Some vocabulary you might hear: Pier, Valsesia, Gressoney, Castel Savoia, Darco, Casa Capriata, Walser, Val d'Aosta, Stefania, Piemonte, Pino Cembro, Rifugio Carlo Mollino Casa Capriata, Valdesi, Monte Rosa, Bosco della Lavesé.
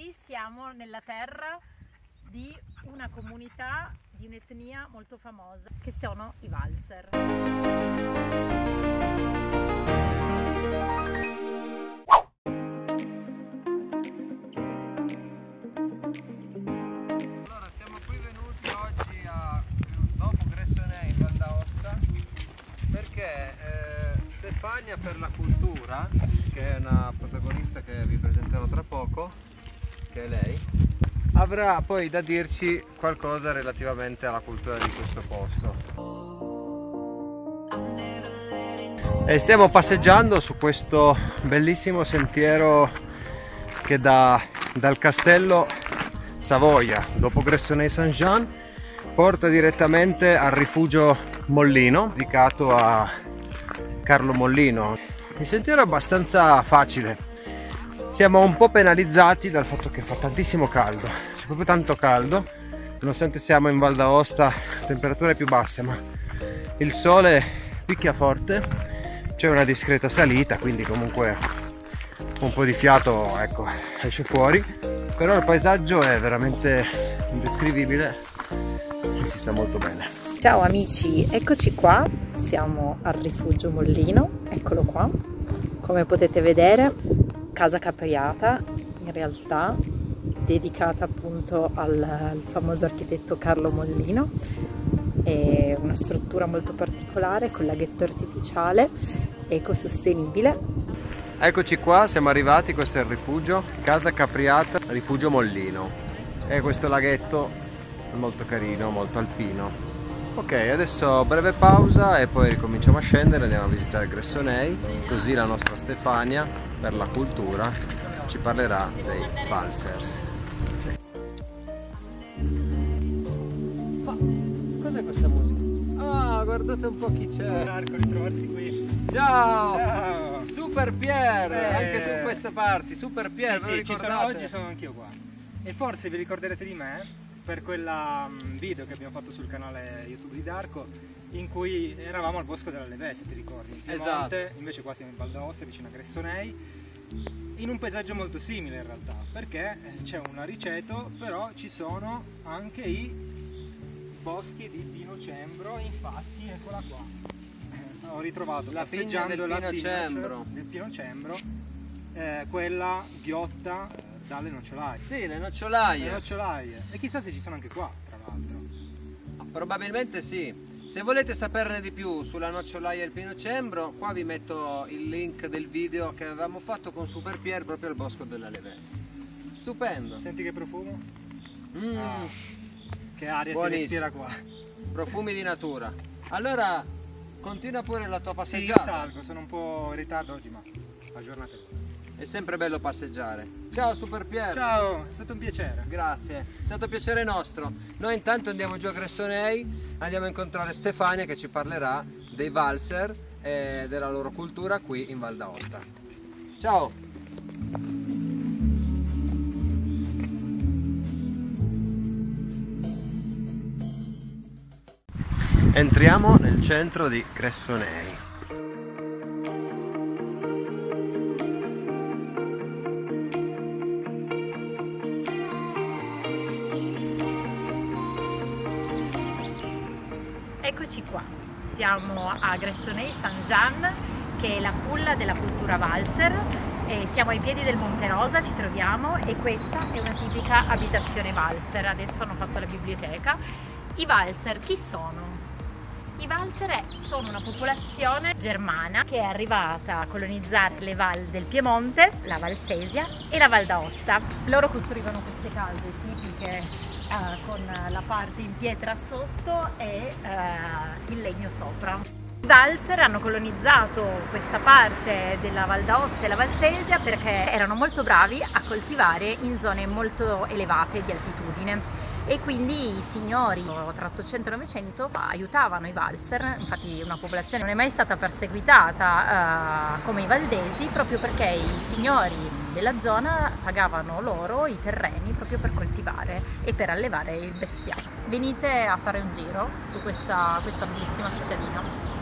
qui stiamo nella terra di una comunità, di un'etnia molto famosa, che sono i Walser. Stefania per la cultura, che è una protagonista che vi presenterò tra poco, che è lei, avrà poi da dirci qualcosa relativamente alla cultura di questo posto. E stiamo passeggiando su questo bellissimo sentiero che dal castello Savoia, dopo Gressoney Saint-Jean, porta direttamente al rifugio Mollino, dedicato a Carlo Mollino. Il sentiero è abbastanza facile, siamo un po' penalizzati dal fatto che fa tantissimo caldo, c'è proprio tanto caldo, nonostante siamo in Val d'Aosta, temperature più basse, ma il sole picchia forte, c'è una discreta salita, quindi comunque un po' di fiato, ecco, esce fuori, però il paesaggio è veramente indescrivibile e si sta molto bene. Ciao amici, eccoci qua, siamo al rifugio Mollino, eccolo qua, come potete vedere Casa Capriata, in realtà dedicata appunto al famoso architetto Carlo Mollino, è una struttura molto particolare con laghetto artificiale, ecosostenibile. Eccoci qua, siamo arrivati, questo è il rifugio, Casa Capriata, rifugio Mollino, e questo laghetto è molto carino, molto alpino. Ok, adesso breve pausa e poi ricominciamo a scendere, andiamo a visitare Gressoney, così la nostra Stefania per la cultura ci parlerà dei Walsers. Cos'è questa musica? Ah, guardate un po' chi c'è! Darco, ritrovarsi qui! Ciao! Ciao! Super Pier! Anche tu in queste parti, Super Pier! Sì, ci sono, oggi sono anch'io qua. E forse vi ricorderete di me per quel video che abbiamo fatto sul canale YouTube di Darco in cui eravamo al Bosco della Lavesé, se ti ricordi, in Piemonte, esatto. Invece qua siamo in Val d'Aosta, vicino a Gressoney, in un paesaggio molto simile in realtà, perché c'è un ariceto, però ci sono anche i boschi di Pino Cembro, infatti eccola qua, ho ritrovato la figlia del Pino Cembro, quella ghiotta dalle nocciolaie. Sì, le nocciolaie. Le nocciolaie. E chissà se ci sono anche qua, tra l'altro. Probabilmente sì. Se volete saperne di più sulla nocciolaia del Pino Cembro, qua vi metto il link del video che avevamo fatto con Super Pier proprio al Bosco della Lavesé. Stupendo. Senti che profumo? Ah, che aria buonissimo. Si respira qua. Profumi di natura. Allora, continua pure la tua passeggiata. Sì, io salgo, sono un po' in ritardo oggi, ma aggiornatevi. È sempre bello passeggiare. Ciao Super Pier. Ciao, è stato un piacere. Grazie, è stato un piacere nostro. Noi intanto andiamo giù a Gressoney, andiamo a incontrare Stefania che ci parlerà dei Walser e della loro cultura qui in Val d'Aosta. Ciao. Entriamo nel centro di Gressoney. Eccoci qua, siamo a Gressoney Saint-Jean, che è la culla della cultura Walser, e siamo ai piedi del Monte Rosa, ci troviamo, e questa è una tipica abitazione Walser. Adesso hanno fatto la biblioteca. I Walser chi sono? I Walser sono una popolazione germana che è arrivata a colonizzare le valli del Piemonte, la Valsesia e la Val d'Aosta. Loro costruivano queste case tipiche con la parte in pietra sotto e il legno sopra. I Walser hanno colonizzato questa parte della Val d'Aosta e la Valsesia perché erano molto bravi a coltivare in zone molto elevate di altitudine, e quindi i signori tra 800 e 900 aiutavano i Walser. Infatti una popolazione non è mai stata perseguitata come i Valdesi, proprio perché i signori della zona pagavano loro i terreni proprio per coltivare e per allevare il bestiame. Venite a fare un giro su questa bellissima cittadina.